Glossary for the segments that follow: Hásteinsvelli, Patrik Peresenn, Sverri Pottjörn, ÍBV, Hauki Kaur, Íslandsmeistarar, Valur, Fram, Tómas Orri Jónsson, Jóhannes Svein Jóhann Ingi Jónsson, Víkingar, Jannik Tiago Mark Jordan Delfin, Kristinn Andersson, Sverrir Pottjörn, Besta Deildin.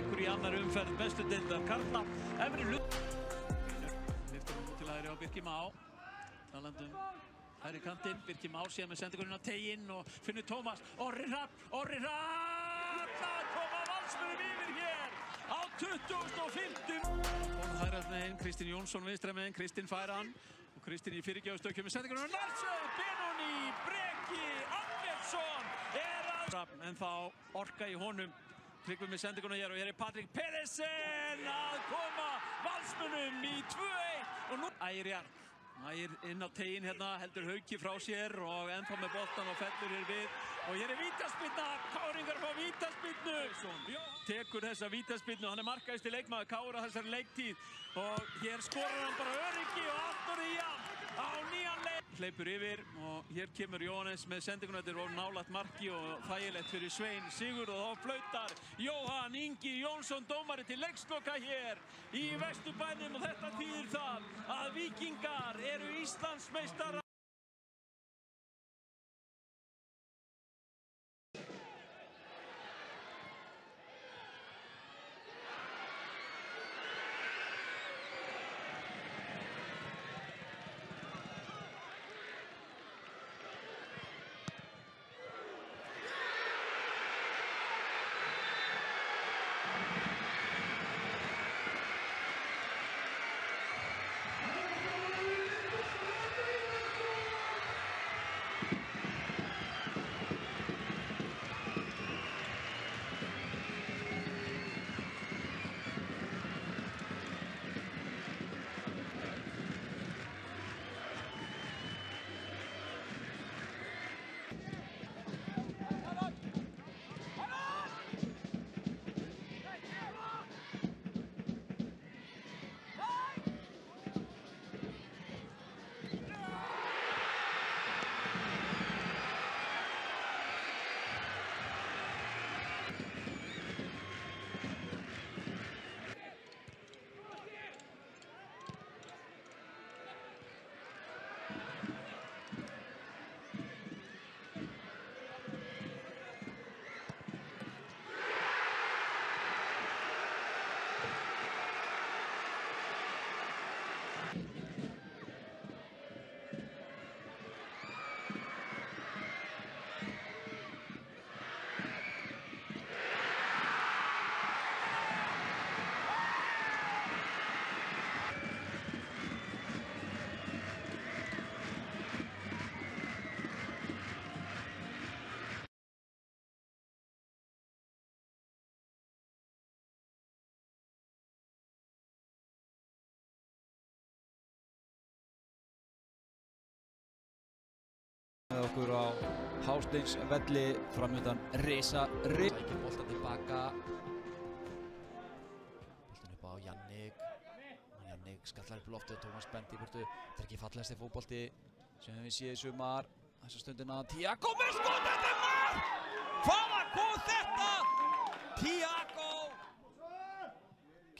leikur í annar umferð bestu deildar karla. Efri hlut lyftur hún til hægri á Birki Má, talandum hægri kantinn. Birki Má síðan með sendingurinn á teginn og finnur Tómas Orri Hrapp, það koma valsmöðum yfir hér á 2050. Og hægrað með einn, Kristinn Jónsson viðstra með einn, Kristinn fær hann og Kristinn í fyrirgjáðstökjum með sendingurinn á Narsöð, Benóni, Breki, Andersson en þá orka í honum. Tryggum við sendinguna hér og hér Patrik Peresenn að koma valsmönnum í 2-1 og nú Ægir inn á teginn hérna, heldur Hauki frá sér og ennþá með boltan og fellur hér við og hér vítaspyrna, Káringar fá vítaspyrnu, tekur þessa vítaspyrnu, hann markaðasti leikmaður Kára þessari leiktíð og hér skorar hann bara öryggi og aftur í hann á nýjan leik. Hleypur yfir og hér kemur Jóhannes með sendinguna, þetta of nálægt marki og þægilegt fyrir Svein Sigurð og þá flautar Jóhann Ingi Jónsson dómari til leiksloka hér í Vesturbænum og þetta þýðir það að Víkingar eru Íslandsmeistarar. Okkur á Hásteinsvelli framöndan risa ekki bolta tilbaka, boltin upp á Jannik skallar upp loftið, Tómas bendi í burtu. Þetta er ekki fallegasti fótbolti sem við séð í sumar, þessa stundina Tiago með skot, þetta er mark! Hvaða kom þetta? Tiago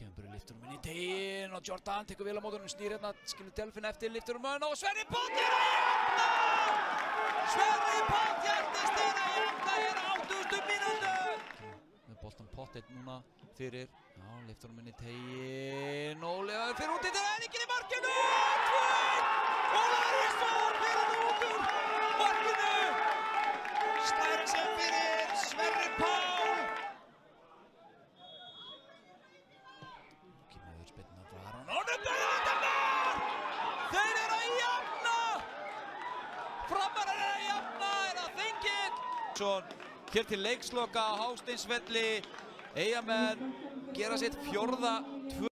kemur í lyftunum inn í teginn og Jordan tekur vel á mótunum, snýr hérna, skilur Delfin eftir lyftunum og Sverri Pottjörn! Sverri Pottjörn til steina jafna hér á 80. mínútu. Með boltan Pottjörn núna fyrir. Já, lyftur hún inn í teginn. Ólegaður fyrir út í þetta, en ekki í markinu! 2-1! Ólegaður fór fyrir út úr markinu! Snæra sem fyrir Sverri Pál. Kemur spilna frá Aron. Og nú er þetta mark! Þeir eru að jafna! Framar er að jafna, er að þengið. Hér til leiksloka á Hásteinsvelli, Eyjamenn gera sitt 4-2.